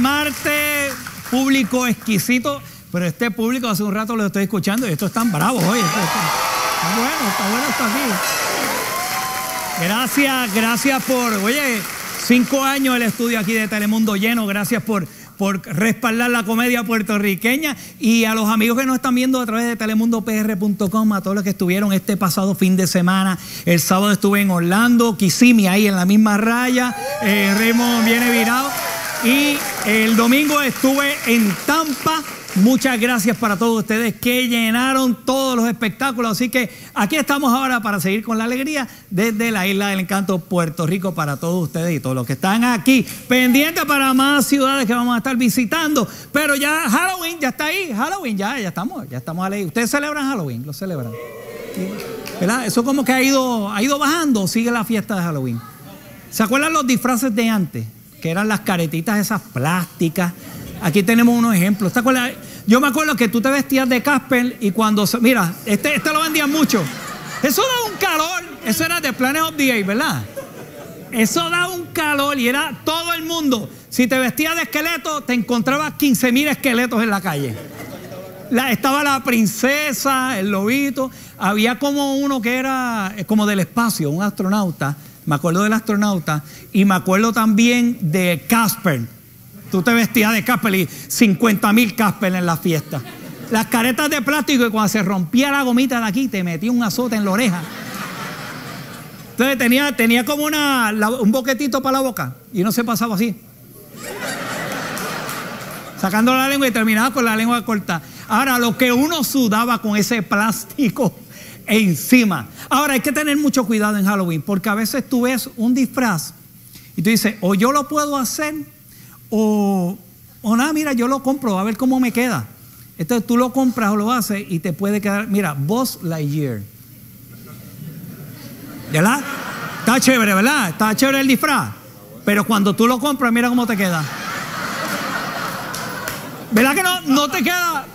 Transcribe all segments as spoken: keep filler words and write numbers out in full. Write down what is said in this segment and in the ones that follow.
Marte, público exquisito, pero este público hace un rato lo estoy escuchando y estos están bravos hoy. Está, está bueno, está bueno estar aquí. Gracias, gracias por, oye, cinco años el estudio aquí de Telemundo lleno, gracias por, por respaldar la comedia puertorriqueña y a los amigos que nos están viendo a través de Telemundo P R punto com, a todos los que estuvieron este pasado fin de semana. El sábado estuve en Orlando, Kissimmee ahí en la misma raya, eh, Raymond viene virado. Y el domingo estuve en Tampa. Muchas gracias para todos ustedes que llenaron todos los espectáculos. Así que aquí estamos ahora para seguir con la alegría desde la Isla del Encanto, Puerto Rico, para todos ustedes y todos los que están aquí. Pendientes para más ciudades que vamos a estar visitando. Pero ya Halloween, ya está ahí. Halloween, ya, ya estamos, ya estamos alegres. ¿Ustedes celebran Halloween? ¿Lo celebran? ¿Verdad? Eso como que ha ido, ha ido bajando. Sigue la fiesta de Halloween. ¿Se acuerdan los disfraces de antes? Que eran las caretitas esas plásticas. Aquí tenemos unos ejemplos. ¿Te acuerdas? Yo me acuerdo que tú te vestías de Casper y cuando... Se, mira, este, este lo vendían mucho. Eso da un calor. Eso era de Planet of the Apes, ¿verdad? Eso da un calor y era todo el mundo. Si te vestías de esqueleto, te encontrabas quince mil esqueletos en la calle. La, estaba la princesa, el lobito. Había como uno que era como del espacio, un astronauta. Me acuerdo del astronauta y me acuerdo también de Casper. Tú te vestías de Casper y cincuenta mil Casper en la fiesta. Las caretas de plástico y cuando se rompía la gomita de aquí te metía un azote en la oreja. Entonces tenía, tenía como una, la, un boquetito para la boca y no se pasaba así. Sacando la lengua y terminaba con la lengua corta. Ahora, lo que uno sudaba con ese plástico encima. Ahora hay que tener mucho cuidado en Halloween porque a veces tú ves un disfraz y tú dices, o yo lo puedo hacer o, o nada, mira, yo lo compro a ver cómo me queda. Entonces tú lo compras o lo haces y te puede quedar, mira, Buzz Lightyear, ¿verdad? Está chévere, ¿verdad? Está chévere el disfraz, pero cuando tú lo compras mira cómo te queda, ¿verdad que no, no te queda?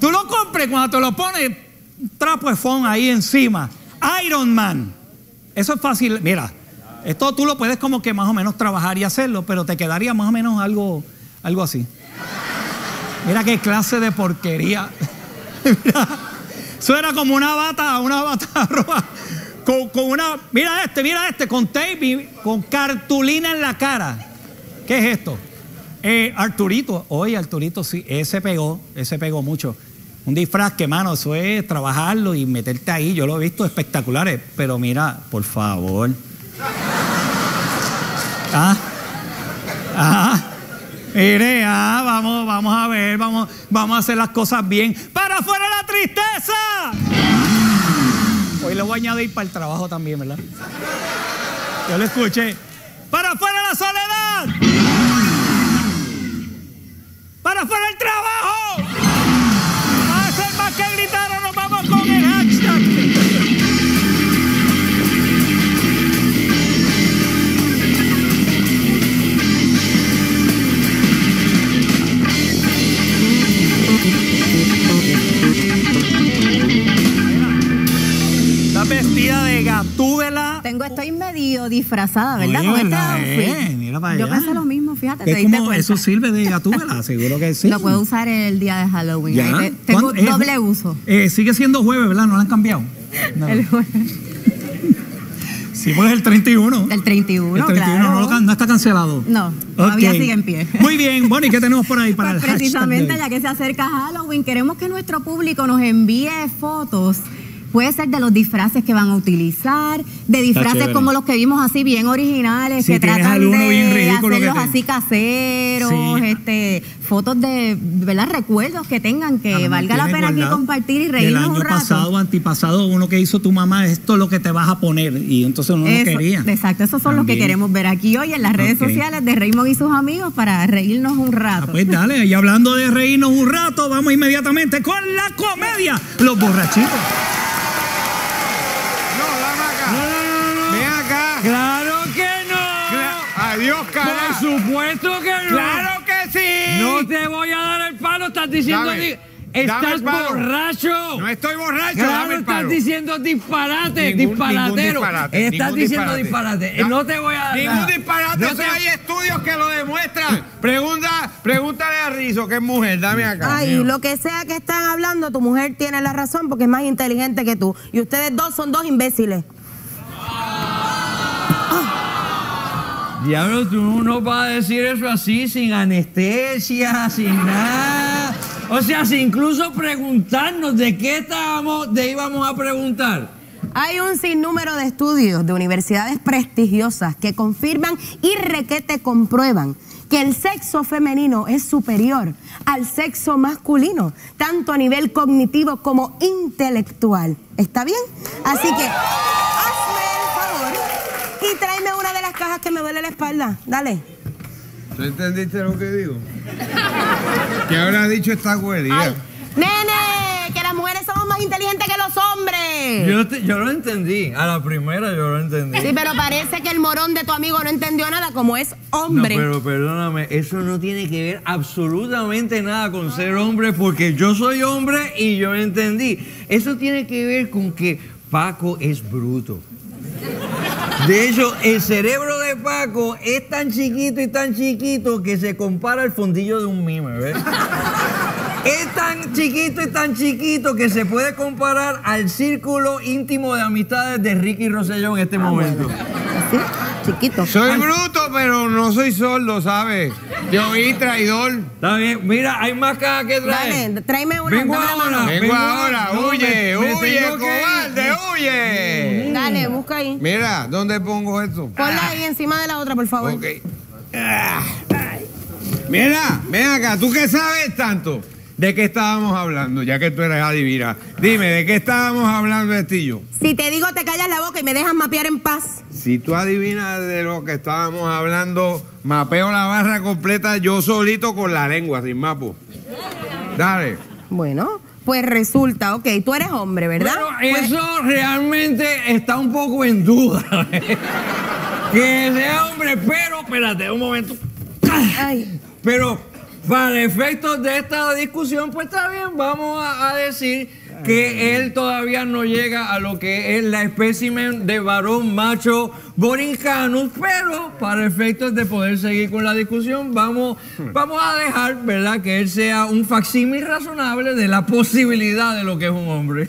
Tú lo compras, cuando te lo pones un trapo de fondo ahí encima. Iron Man. Eso es fácil. Mira, esto tú lo puedes como que más o menos trabajar y hacerlo, pero te quedaría más o menos algo, algo así. Mira qué clase de porquería. Mira, eso era como una bata, una bata roja. Con, con una, mira este, mira este, con tape, con cartulina en la cara. ¿Qué es esto? Eh, Arturito, oye, Arturito, sí, ese pegó, ese pegó mucho. Un disfraz que, mano, eso es trabajarlo y meterte ahí. Yo lo he visto espectaculares, pero mira, por favor. Ah, ah, mire, ah, vamos, vamos a ver, vamos, vamos a hacer las cosas bien. ¡Para afuera la tristeza! Hoy le voy a añadir para el trabajo también, ¿verdad? Yo lo escuché. ¡Para afuera la soledad! ¡Para afuera el trabajo! Que gritaron, nos vamos con el hashtag. Está vestida de Gatúbela. Tengo, estoy medio disfrazada, ¿verdad? Oye, con verdad, este outfit. Eh, mira para allá. Yo pensé lo mismo, fíjate. ¿Te diste cuenta? Eso sirve de Gatúbela, seguro que sí. Lo puedo usar el día de Halloween. Ahí te, tengo doble eh, uso. Eh, sigue siendo jueves, ¿verdad? ¿No lo han cambiado? No. El jueves. Sí, pues el treinta y uno. El treinta y uno, el treinta y uno, claro. No, lo, no está cancelado. No, todavía okay. Sigue en pie. Muy bien, Bonnie, ¿qué tenemos por ahí para pues el hashtag? Precisamente ya que se acerca Halloween, queremos que nuestro público nos envíe fotos. Puede ser de los disfraces que van a utilizar, de disfraces como los que vimos así bien originales, si que tratan de hacerlos así caseros, sí. este, fotos de, ¿verdad?, recuerdos que tengan, que claro, valga la pena aquí compartir y reírnos un rato. El año pasado, antipasado, uno que hizo tu mamá, esto es lo que te vas a poner, y entonces uno eso, no quería. Exacto, esos son también los que queremos ver aquí hoy en las redes okay. sociales de Raymond y sus amigos para reírnos un rato. Ah, pues dale, y hablando de reírnos un rato, vamos inmediatamente con la comedia, los borrachitos. Dios, carajo. Por supuesto que no. ¡Claro que sí! No te voy a dar el palo, estás diciendo... Dame, estás dame borracho. No estoy borracho, claro, dame el palo. Estás diciendo disparate, ningún, disparatero. Ningún disparate, estás diciendo disparate. disparate. No te voy a dar ningún disparate, no te... hay estudios que lo demuestran. Pregunta, pregúntale a Rizo, que es mujer, dame acá. Ay, Dios. Lo que sea que están hablando, tu mujer tiene la razón porque es más inteligente que tú. Y ustedes dos son dos imbéciles. Diablo, tú no vas a decir eso así, sin anestesia, sin nada. O sea, sin incluso preguntarnos de qué estábamos, de íbamos a preguntar. Hay un sinnúmero de estudios de universidades prestigiosas que confirman y requete comprueban que el sexo femenino es superior al sexo masculino, tanto a nivel cognitivo como intelectual. ¿Está bien? Así que... y tráeme una de las cajas que me duele la espalda. Dale. ¿Tú entendiste lo que digo? ¿Qué habrá dicho esta güería? ¡Nene! ¡Que las mujeres somos más inteligentes que los hombres! Yo, te, yo lo entendí. A la primera yo lo entendí. Sí, pero parece que el morón de tu amigo no entendió nada, como es hombre. No, pero perdóname, eso no tiene que ver absolutamente nada con ser hombre, porque yo soy hombre y yo entendí. Eso tiene que ver con que Paco es bruto. De hecho, el cerebro de Paco es tan chiquito y tan chiquito que se compara al fondillo de un mime, ¿ves? Es tan chiquito y tan chiquito que se puede comparar al círculo íntimo de amistades de Ricky Rosellón en este ah, momento. Bueno. ¿Sí? Chiquito. Soy Ay. bruto, pero no soy sordo, ¿sabes? Yo vi traidor. Está bien, mira, hay más cajas que traer. Dale, tráeme una. Vengo ahora, vengo ahora, huye, no, me, huye, me cobarde, huye. Dale, busca ahí. Mira, ¿dónde pongo esto? Ponla ah. ahí encima de la otra, por favor. Ok. Ah. Mira, ven acá, ¿tú qué sabes tanto? ¿De qué estábamos hablando? Ya que tú eres adivina. Dime, ¿de qué estábamos hablando, Estillo? Si te digo, te callas la boca y me dejas mapear en paz. Si tú adivinas de lo que estábamos hablando, mapeo la barra completa yo solito con la lengua, sin mapo. Dale. Bueno... pues resulta, ok, tú eres hombre, ¿verdad? Bueno, eso pues... realmente está un poco en duda. Que sea hombre, pero, espérate, un momento. Ay. Pero para efectos de esta discusión, pues está bien, vamos a, a decir que él todavía no llega a lo que es la espécimen de varón macho borincano, pero para efectos de poder seguir con la discusión, vamos, vamos a dejar, ¿verdad?, que él sea un facsímil razonable de la posibilidad de lo que es un hombre.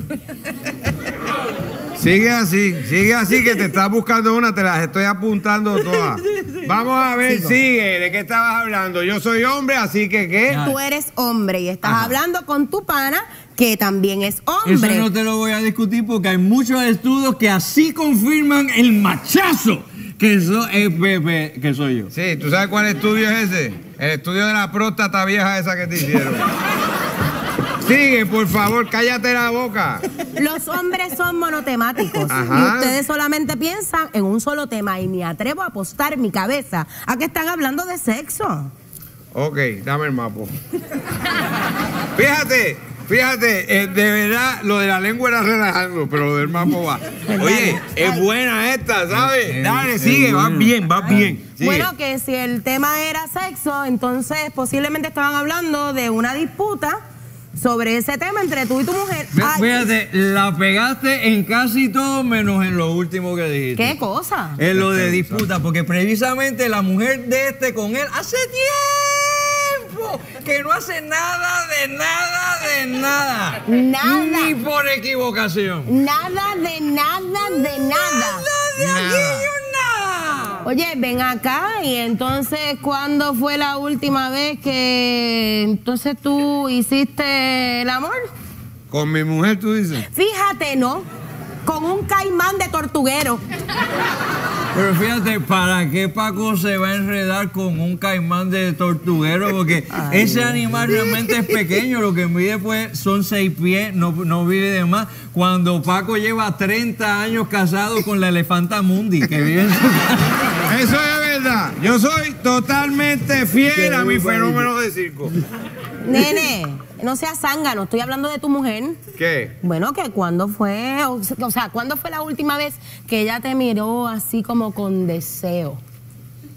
Sigue así, sigue así, que te estás buscando una, te las estoy apuntando todas. Vamos a ver, Sigo. sigue, ¿de qué estabas hablando? Yo soy hombre, así que ¿qué? Tú eres hombre y estás Ajá. hablando con tu pana, que también es hombre. Eso no te lo voy a discutir porque hay muchos estudios que así confirman el machazo que, so, eh, Pepe, que soy yo. Sí, ¿tú sabes cuál estudio es ese? El estudio de la próstata vieja esa que te hicieron. Sigue, por favor, cállate la boca. Los hombres son monotemáticos. Ajá. Y ustedes solamente piensan en un solo tema. Y me atrevo a apostar mi cabeza a que están hablando de sexo. Ok, dame el mapo. Fíjate, fíjate, eh, de verdad, lo de la lengua era relajando, pero lo del mapo va. Oye, es buena esta, ¿sabes? Dale, sigue, va bien, va bien. Sigue. Bueno, que si el tema era sexo, entonces posiblemente estaban hablando de una disputa sobre ese tema entre tú y tu mujer. Ay, fíjate, la pegaste en casi todo menos en lo último que dijiste. ¿Qué cosa? En lo de disputa, porque precisamente la mujer de este con él hace tiempo que no hace nada de nada de nada. Nada. Ni por equivocación. Nada de nada de nada. Nada de aquello, nada. Oye, ven acá, y entonces, ¿cuándo fue la última vez que entonces tú hiciste el amor? ¿Con mi mujer, tú dices? Fíjate, ¿no? Con un caimán de tortuguero. Pero fíjate, ¿para qué Paco se va a enredar con un caimán de tortuguero? Porque ay, ese animal realmente es pequeño, lo que mide pues son seis pies, no, no vive de más. Cuando Paco lleva treinta años casado con la elefanta Mundi, que vive en su casa. Eso es verdad. Yo soy totalmente fiel a mi fenómeno de circo. Nene, no seas zángano, estoy hablando de tu mujer. ¿Qué? Bueno, que cuando fue, o sea, ¿cuándo fue la última vez que ella te miró así como con deseo?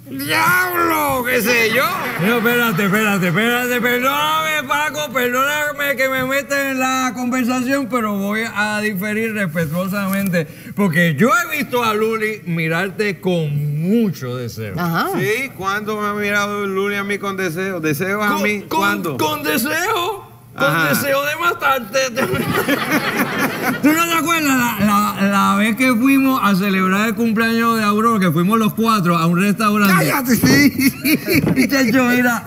¡Diablo! ¿Qué sé yo? No, espérate, espérate, espérate, perdóname, Paco, perdóname que me meta en la conversación, pero voy a diferir respetuosamente, porque yo he visto a Luli mirarte con mucho deseo. Ajá. ¿Sí? ¿Cuándo me ha mirado Luli a mí con deseo? ¿Deseos a mí? Con, ¿Cuándo? ¿Con deseo? Con ajá, deseo de matarte. ¿Tú no te acuerdas la, la, la vez que fuimos a celebrar el cumpleaños de Aurora, que fuimos los cuatro a un restaurante? ¡Cállate! Sí. Muchacho, mira,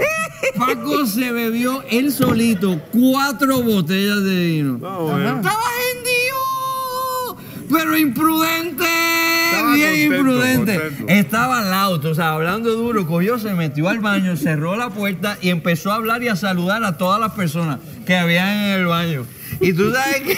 Paco se bebió él solito cuatro botellas de vino. Oh, bueno. Estaba gentío, pero imprudente. Estaba bien contento, imprudente. Contento. Estaba al lado, o sea, hablando duro. Cogió, se metió al baño, cerró la puerta y empezó a hablar y a saludar a todas las personas que habían en el baño. Y tú sabes que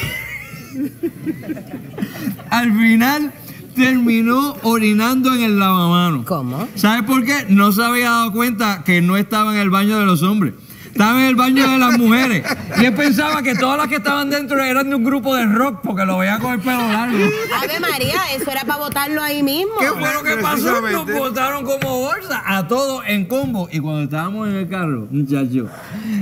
al final terminó orinando en el lavamanos. ¿Cómo? ¿Sabes por qué? No se había dado cuenta que no estaba en el baño de los hombres. Estaba en el baño de las mujeres. Y él pensaba que todas las que estaban dentro eran de un grupo de rock, porque lo veía con el pelo largo. Ave María, eso era para botarlo ahí mismo. ¿Qué fue lo que pasó? Nos botaron como bolsa, a todos en combo. Y cuando estábamos en el carro, muchacho,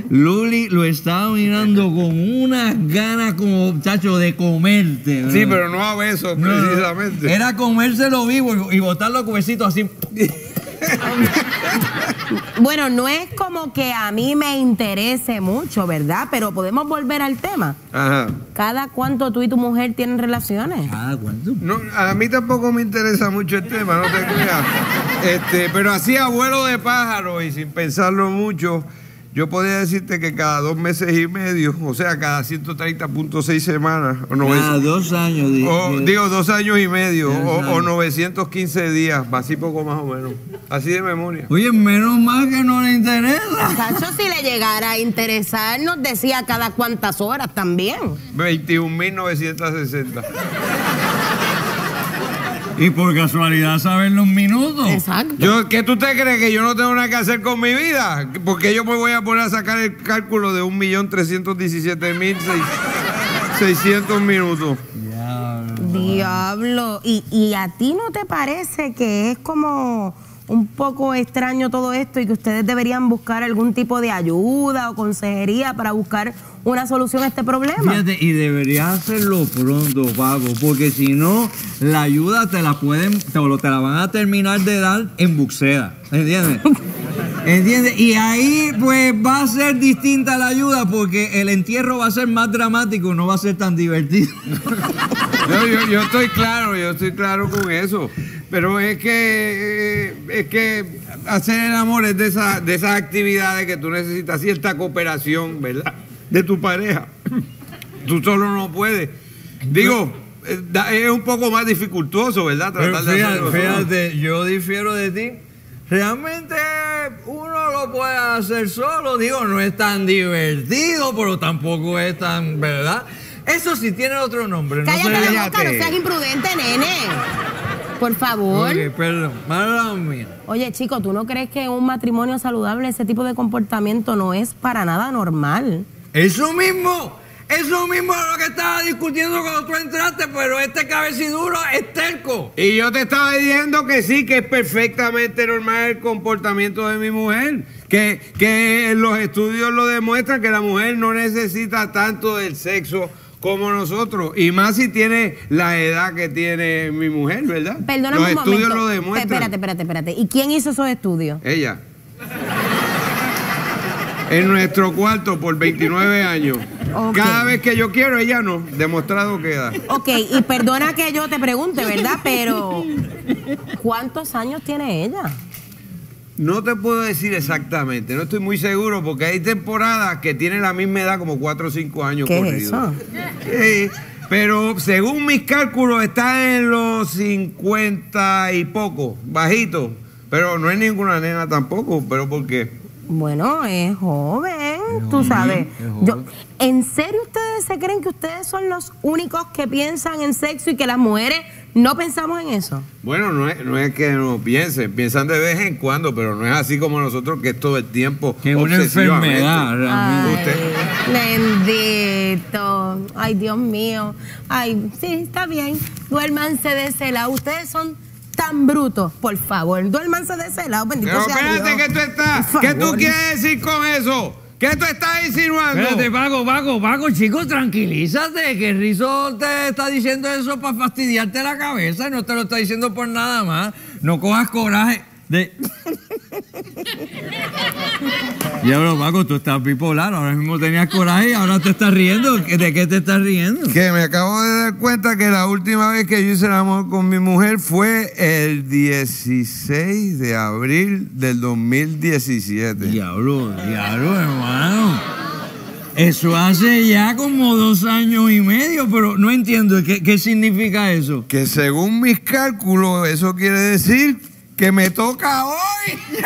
Luli lo estaba mirando con unas ganas como, muchacho, de comerte, ¿verdad? Sí, pero no a besos, no, precisamente. Era comérselo vivo y botarlo a huesitos así. Bueno, no es como que a mí me interese mucho, ¿verdad? Pero podemos volver al tema. Ajá. ¿Cada cuánto tú y tu mujer tienen relaciones? ¿Cada cuánto? No, a mí tampoco me interesa mucho el tema, no te creas. Este, pero así a vuelo de pájaro y sin pensarlo mucho, yo podría decirte que cada dos meses y medio, o sea, cada ciento treinta punto seis semanas. O cada dos años. O, digo, dos años y medio, o, o novecientos quince días, así poco más o menos. Así de memoria. Oye, menos mal que no le interesa. Cacho, si le llegara a interesar, nos decía cada cuántas horas también. veintiún mil novecientos sesenta. Y por casualidad saben los minutos. Exacto. Yo, ¿qué tú te crees? ¿Que yo no tengo nada que hacer con mi vida? Porque yo me voy a poner a sacar el cálculo de un millón trescientos diecisiete mil seiscientos minutos. Diablo. Diablo. ¿Y, ¿Y a ti no te parece que es como un poco extraño todo esto y que ustedes deberían buscar algún tipo de ayuda o consejería para buscar una solución a este problema? Fíjate, y deberías hacerlo pronto, Paco, porque si no, la ayuda te la pueden, te, te la van a terminar de dar en buxeda, ¿entiendes? ¿Entiendes? Y ahí pues va a ser distinta la ayuda, porque el entierro va a ser más dramático, no va a ser tan divertido. Yo, yo, yo estoy claro, yo estoy claro con eso. Pero es que, es que hacer el amor es de, esa, de esas actividades que tú necesitas cierta cooperación, ¿verdad? De tu pareja. Tú solo no puedes. Digo, es un poco más dificultoso, ¿verdad? Tratar Pero fíjate, de fíjate, yo difiero de ti. Realmente uno lo puede hacer solo. Digo, no es tan divertido, pero tampoco es tan, ¿verdad? Eso sí tiene otro nombre. Cállate, no, la boca, no seas imprudente, nene. Por favor. Oye, perdón, mala mía. Oye, chico, ¿tú no crees que en un matrimonio saludable ese tipo de comportamiento no es para nada normal? Eso mismo, eso mismo es lo que estaba discutiendo cuando tú entraste, pero este cabeciduro es terco. Y yo te estaba diciendo que sí, que es perfectamente normal el comportamiento de mi mujer. Que, que los estudios lo demuestran, que la mujer no necesita tanto del sexo como nosotros, y más si tiene la edad que tiene mi mujer, ¿verdad? Perdóname un momento. Los estudios lo demuestran. Espérate, espérate, espérate. ¿Y quién hizo esos estudios? Ella. En nuestro cuarto por veintinueve años. Okay. Cada vez que yo quiero, ella no. Demostrado queda. Ok, y perdona que yo te pregunte, ¿verdad? Pero ¿cuántos años tiene ella? No te puedo decir exactamente, no estoy muy seguro, porque hay temporadas que tienen la misma edad como cuatro o cinco años corridos. ¿Qué es eso? Sí, Pero según mis cálculos está en los cincuenta y poco, bajito. Pero no es ninguna nena tampoco, pero ¿por qué? Bueno, es joven, es tú joven, sabes. Yo, ¿en serio ustedes se creen que ustedes son los únicos que piensan en sexo y que las mujeres no pensamos en eso? Bueno, no es, no es que no piensen, piensan de vez en cuando, pero no es así como nosotros que es todo el tiempo. Que es una enfermedad, realmente. Ay, bendito. Ay, Dios mío. Ay, sí, está bien. Duérmanse de ese lado. Ustedes son tan brutos, por favor. Duérmanse de ese lado, bendito sea Dios. Pero espérate que tú estás. ¿Qué tú quieres decir con eso? ¿Qué tú estás insinuando? Espérate, Paco, Paco, Paco, chicos, tranquilízate, que el Rizo te está diciendo eso para fastidiarte la cabeza, no te lo está diciendo por nada más. No cojas coraje de... Diablo, Paco, tú estás bipolar, ahora mismo tenías coraje y ahora te estás riendo. ¿De qué te estás riendo? Que me acabo de dar cuenta que la última vez que yo hice el amor con mi mujer fue el dieciséis de abril del dos mil diecisiete. Diablo, diablo, hermano. Eso hace ya como dos años y medio, pero no entiendo, ¿qué, qué significa eso? Que según mis cálculos, eso quiere decir que me toca hoy.